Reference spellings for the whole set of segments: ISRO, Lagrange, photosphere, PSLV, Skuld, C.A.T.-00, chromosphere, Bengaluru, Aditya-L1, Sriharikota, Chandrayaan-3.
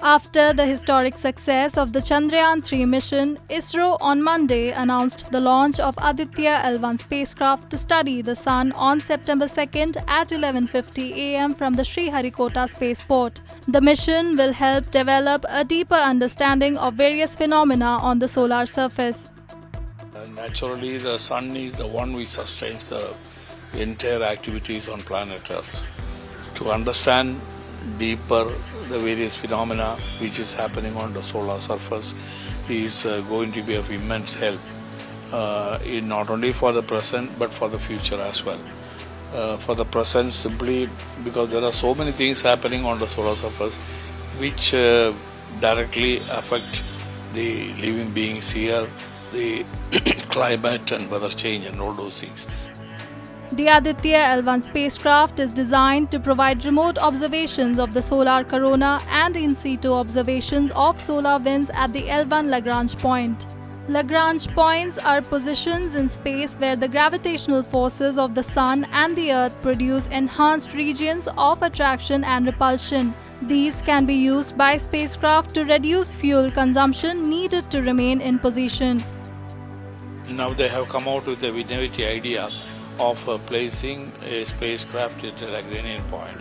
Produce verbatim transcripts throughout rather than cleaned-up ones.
After the historic success of the Chandrayaan three mission, ISRO on Monday announced the launch of Aditya L one spacecraft to study the Sun on September second at eleven fifty a m from the Sriharikota spaceport. The mission will help develop a deeper understanding of various phenomena on the solar surface. Uh, naturally, the Sun is the one which sustains the entire activities on planet Earth. To understand deeper the various phenomena which is happening on the solar surface is uh, going to be of immense help, uh, in not only for the present but for the future as well. Uh, for the present, simply because there are so many things happening on the solar surface which uh, directly affect the living beings here, the climate and weather change and all those things. The Aditya L one spacecraft is designed to provide remote observations of the solar corona and in-situ observations of solar winds at the L one Lagrange point. Lagrange points are positions in space where the gravitational forces of the Sun and the Earth produce enhanced regions of attraction and repulsion. These can be used by spacecraft to reduce fuel consumption needed to remain in position. Now they have come out with a innovative idea of uh, placing a spacecraft at a Lagrange point.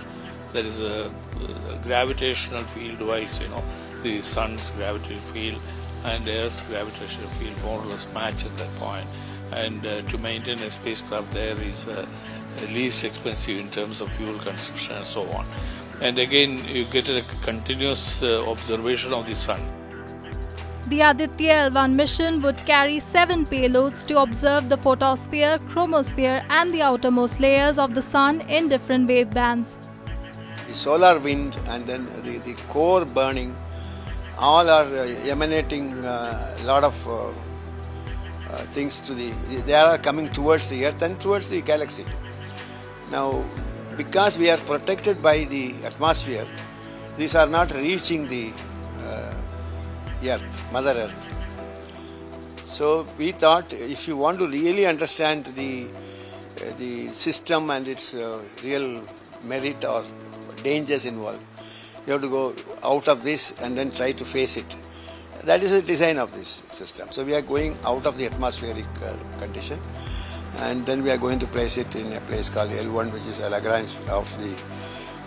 There is a, a gravitational field wise, you know, the Sun's gravitational field and Earth's gravitational field more or less match at that point. And uh, to maintain a spacecraft there is uh, least expensive in terms of fuel consumption and so on. And again, you get a continuous uh, observation of the Sun. The Aditya L one mission would carry seven payloads to observe the photosphere, chromosphere and the outermost layers of the Sun in different wave bands. The solar wind and then the, the core burning, all are uh, emanating a uh, lot of uh, uh, things to the, they are coming towards the Earth and towards the galaxy. Now, because we are protected by the atmosphere, these are not reaching the uh, Earth, Mother Earth. So we thought, if you want to really understand the uh, the system and its uh, real merit or dangers involved, you have to go out of this and then try to face it. That is the design of this system. So we are going out of the atmospheric uh, condition, and then we are going to place it in a place called L one, which is a Lagrange of the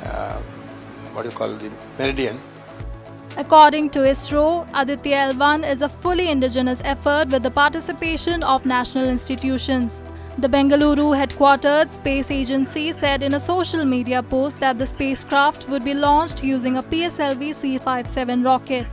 uh, what do you call the meridian. According to ISRO, Aditya L one is a fully indigenous effort with the participation of national institutions. The Bengaluru headquartered space agency said in a social media post that the spacecraft would be launched using a P S L V C fifty-seven rocket.